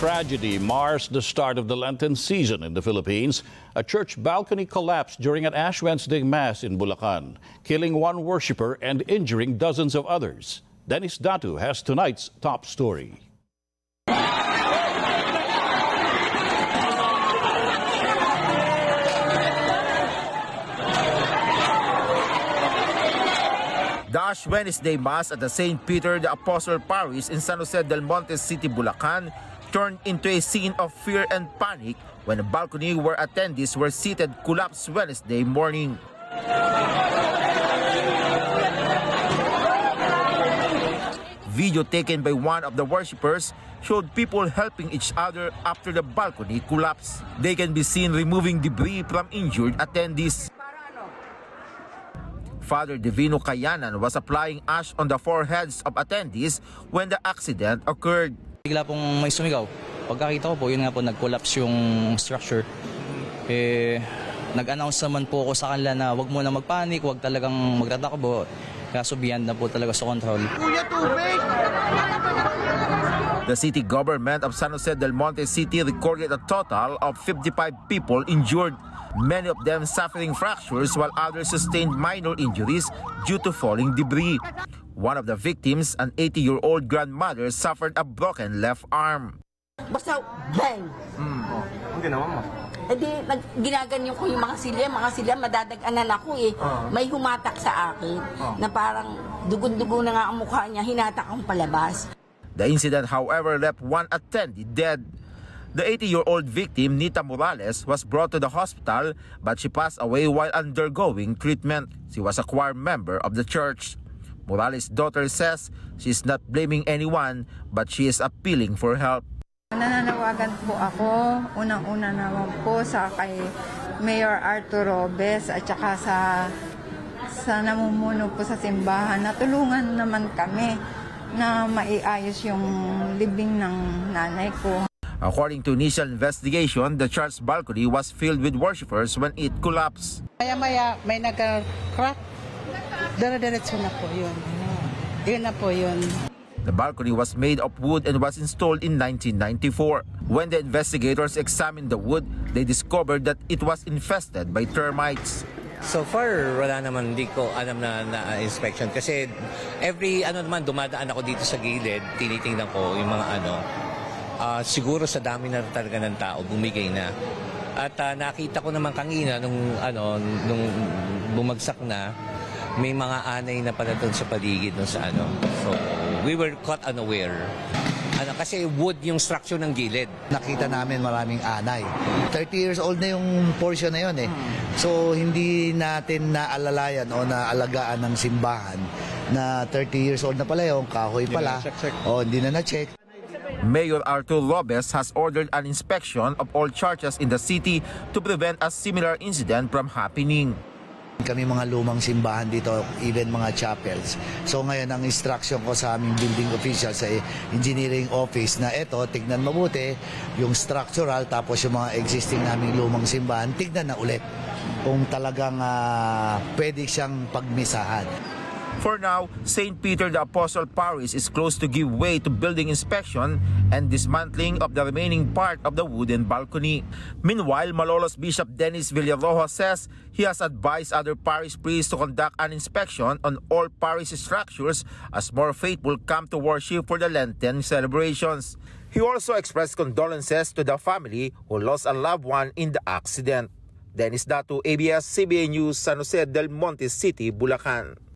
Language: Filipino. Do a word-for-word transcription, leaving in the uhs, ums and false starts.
tragedy mars the start of the Lenten season in the Philippines. A church balcony collapsed during an Ash Wednesday Mass in Bulacan, killing one worshiper and injuring dozens of others. Dennis Datu has tonight's top story. The Ash Wednesday Mass at the Saint Peter the Apostle Parish in San Jose del Monte City, Bulacan, turned into a scene of fear and panic when a balcony where attendees were seated collapsed Wednesday morning. Video taken by one of the worshippers showed people helping each other after the balcony collapsed. They can be seen removing debris from injured attendees. Father Divino Cayanan was applying ash on the foreheads of attendees when the accident occurred. Bigla pong may sumigaw. Pagkakita ko po, yun nga po, nag-collapse yung structure. Eh, nag-announce naman po ako sa kanila na huwag muna magpanik, huwag talagang magtatakbo. Kaso beyond na po talaga sa control. Kuya, tubig! The city government of San Jose del Monte City recorded a total of fifty-five people injured, many of them suffering fractures while others sustained minor injuries due to falling debris. One of the victims, an eighty-year-old grandmother, suffered a broken left arm. Basta, bang! Mm. Oh, ang ginawa mo? Eh di, ginaganyo ko yung mga sila, mga sila, madadaganan ako eh. Uh-huh. May humatak sa akin uh-huh. na parang dugun-dugo na nga ang mukha niya, hinatak ang palabas. The incident, however, left one attendee dead. The eighty-year-old victim, Nita Morales, was brought to the hospital but she passed away while undergoing treatment. She was a choir member of the church. Morales' daughter says she's not blaming anyone but she is appealing for help. Nananawagan po ako, unang-una naman po sa kay Mayor Arturo Robes at saka sa, sa namumuno po sa simbahan na tulungan naman kami na maiayos yung libing ng nanay ko. According to initial investigation, the church balcony was filled with worshippers when it collapsed. Maya-maya may nag-crack. Dara-diretso na po yun. Yun na po yun. The balcony was made of wood and was installed in nineteen ninety-four. When the investigators examined the wood, they discovered that it was infested by termites. So far, wala naman, hindi ko alam na, na inspection kasi every ano naman dumadaan ako dito sa gilid, tinitingnan ko yung mga ano, uh, siguro sa dami na talaga ng tao bumigay na. At uh, nakita ko naman kanina nung ano nung bumagsak na, may mga anay na pala doon sa paligid doon sa ano. So we were caught unaware. Ano, kasi wood yung structure ng gilid. Nakita namin maraming anay. thirty years old na yung portion na yun eh. So hindi natin naalalayan o naalagaan ng simbahan na thirty years old na pala yung kahoy pala. O hindi na na-check. Mayor Arturo Robes has ordered an inspection of all churches in the city to prevent a similar incident from happening. Kami mga lumang simbahan dito, even mga chapels. So ngayon ang instruction ko sa aming building official sa engineering office na eto, tignan mabuti yung structural tapos yung mga existing naming lumang simbahan, tignan na ulit kung talagang uh, pwede siyang pagmisahan. For now, Saint Peter the Apostle Parish is closed to give way to building inspection and dismantling of the remaining part of the wooden balcony. Meanwhile, Malolos Bishop Dennis Villarroja says he has advised other parish priests to conduct an inspection on all parish structures as more faithful come to worship for the Lenten celebrations. He also expressed condolences to the family who lost a loved one in the accident. Dennis Datu, A B S C B N News, San Jose del Monte City, Bulacan.